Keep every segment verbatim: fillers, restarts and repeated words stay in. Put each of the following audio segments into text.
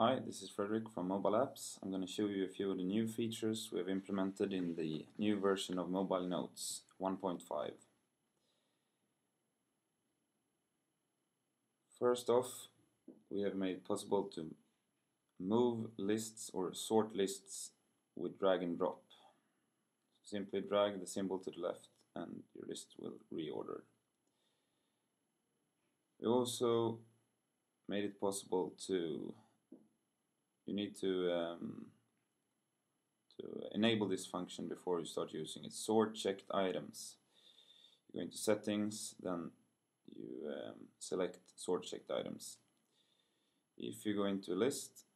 Hi, this is Frederick from Mobile Apps. I'm going to show you a few of the new features we have implemented in the new version of Mobile Notes one point five. First off, we have made possible to move lists or sort lists with drag and drop. Simply drag the symbol to the left and your list will reorder. We also made it possible to you need to um, to enable this function before you start using it. Sort checked items. You go into settings, then you um, select sort checked items. If you go into a list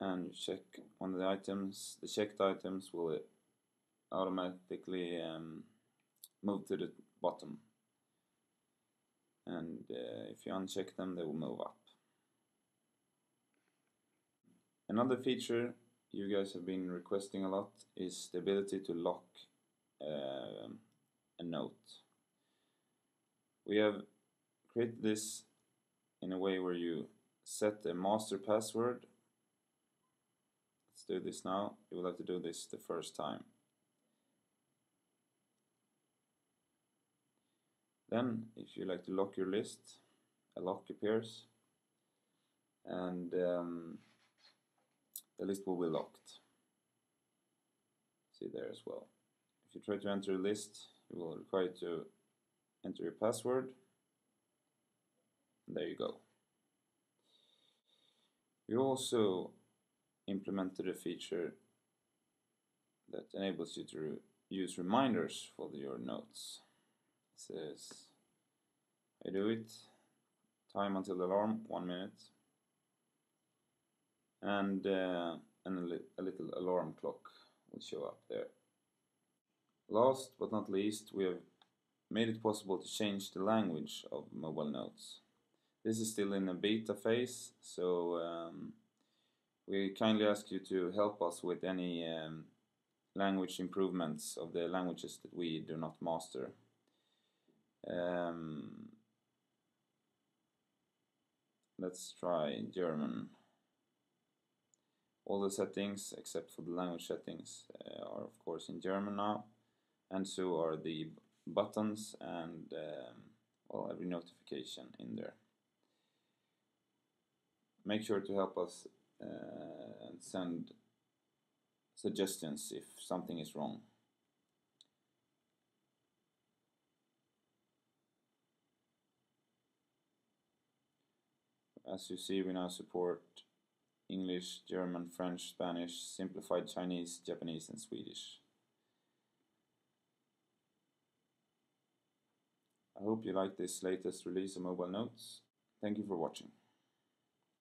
and you check one of the items, the checked items will automatically um, move to the bottom. And uh, if you uncheck them, they will move up. Another feature you guys have been requesting a lot is the ability to lock uh, a note. We have created this in a way where you set a master password. Let's do this now. You will have to do this the first time. Then, if you like to lock your list, a lock appears, and um, the list will be locked. See there as well. If you try to enter a list, you will require you to enter your password. And there you go. We also implemented a feature that enables you to re use reminders for the, your notes. It says, I do it, time until the alarm, one minute. And, uh, and a, li a little alarm clock will show up there. Last but not least, we have made it possible to change the language of Mobile Notes. This is still in a beta phase, so um, we kindly ask you to help us with any um, language improvements of the languages that we do not master. Um, let's try German. All the settings, except for the language settings, uh, are of course in German now, and so are the buttons and um, well, every notification in there. Make sure to help us uh, and send suggestions if something is wrong. As you see, we now support English, German, French, Spanish, simplified Chinese, Japanese, and Swedish. I hope you like this latest release of Mobile Notes. Thank you for watching.